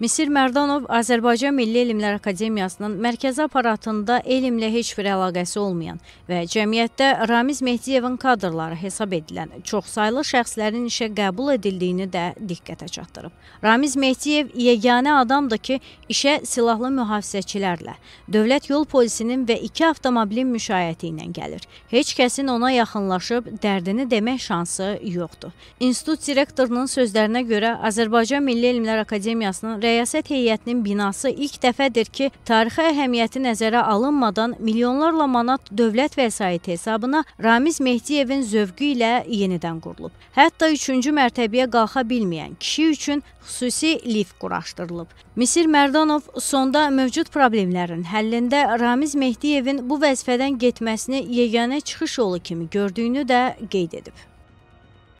Misir Mərdanov Azərbaycan Milli Elmlər Akademiyasının mərkəzi aparatında elmlə heç bir əlaqəsi olmayan və cəmiyyətdə Ramiz Mehdiyevin kadrları hesab edilən çoxsaylı şəxslərin işə qəbul edildiyini də diqqətə çatdırıb. Ramiz Mehdiyev yeganə adamdır ki, işə silahlı mühafizəçilərlə, dövlət yol polisinin və 2 avtomobilin müşayiəti ilə gəlir. Heç kəsin ona yaxınlaşıb dərdini demək şansı yoxdur. İnstitut direktorunun sözlərinə görə Azərbaycan Milli Elmlər Akademiyasının Rəyasət heyətinin binası ilk dəfədir ki, tarixi əhəmiyyəti nəzərə alınmadan milyonlarla manat dövlət vəsaiti hesabına Ramiz Mehdiyevin zövqü ilə yenidən qurulub. Hətta 3-cü mərtəbəyə qalxa bilməyən kişi üçün xüsusi lift quraşdırılıb. Misir Mərdanov sonda mövcud problemlərin həllində Ramiz Mehdiyevin bu vəzifədən getməsini yeganə çıxış yolu kimi gördüyünü də qeyd edib.